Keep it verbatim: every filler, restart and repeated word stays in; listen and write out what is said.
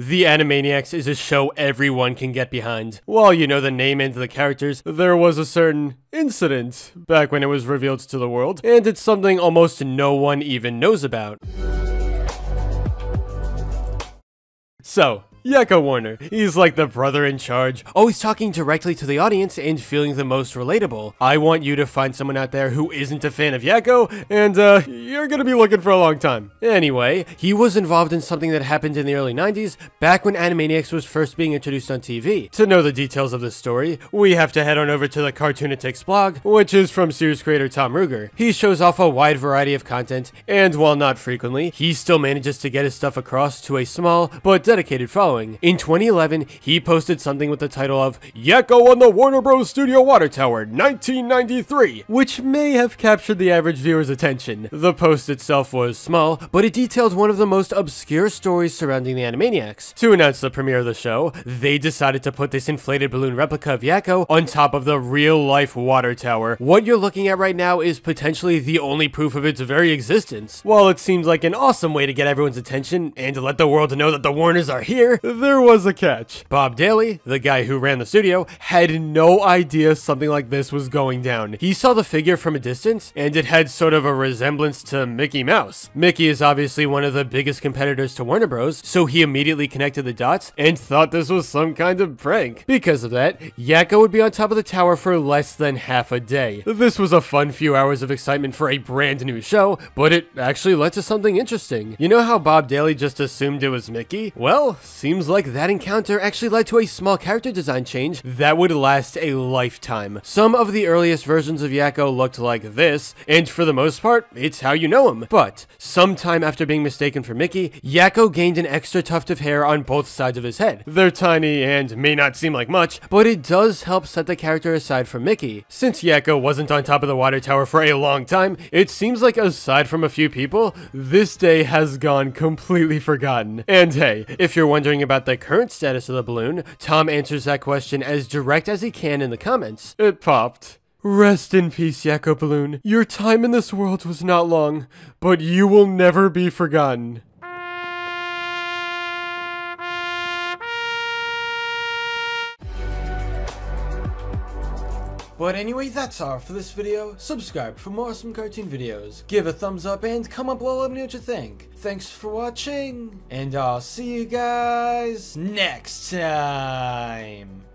The Animaniacs is a show everyone can get behind. While you know the name and the characters, there was a certain incident back when it was revealed to the world, and it's something almost no one even knows about. So, Yakko Warner, he's like the brother in charge, always talking directly to the audience and feeling the most relatable. I want you to find someone out there who isn't a fan of Yakko, and uh, you're gonna be looking for a long time. Anyway, he was involved in something that happened in the early nineties, back when Animaniacs was first being introduced on T V. To know the details of this story, we have to head on over to the Cartoonatics blog, which is from series creator Tom Ruegger. He shows off a wide variety of content, and while not frequently, he still manages to get his stuff across to a small, but dedicated following. In twenty eleven, he posted something with the title of Yakko on the Warner Bros. Studio Water Tower, nineteen ninety-three, which may have captured the average viewer's attention. The post itself was small, but it detailed one of the most obscure stories surrounding the Animaniacs. To announce the premiere of the show, they decided to put this inflated balloon replica of Yakko on top of the real-life water tower. What you're looking at right now is potentially the only proof of its very existence. While it seems like an awesome way to get everyone's attention and to let the world know that the Warners are here, there was a catch. Bob Daly, the guy who ran the studio, had no idea something like this was going down. He saw the figure from a distance, and it had sort of a resemblance to Mickey Mouse. Mickey is obviously one of the biggest competitors to Warner Bros, so he immediately connected the dots and thought this was some kind of prank. Because of that, Yakko would be on top of the tower for less than half a day. This was a fun few hours of excitement for a brand new show, but it actually led to something interesting. You know how Bob Daly just assumed it was Mickey? Well, seems like that encounter actually led to a small character design change that would last a lifetime. Some of the earliest versions of Yakko looked like this, and for the most part, it's how you know him. But sometime after being mistaken for Mickey, Yakko gained an extra tuft of hair on both sides of his head. They're tiny and may not seem like much, but it does help set the character aside from Mickey. Since Yakko wasn't on top of the water tower for a long time, it seems like aside from a few people, this day has gone completely forgotten. And hey, if you're wondering about the current status of the balloon, Tom answers that question as direct as he can in the comments. It popped. Rest in peace, Yakko Balloon. Your time in this world was not long, but you will never be forgotten. But anyway, that's all for this video. Subscribe for more awesome cartoon videos. Give a thumbs up and comment below, let me know what you think. Thanks for watching, and I'll see you guys next time.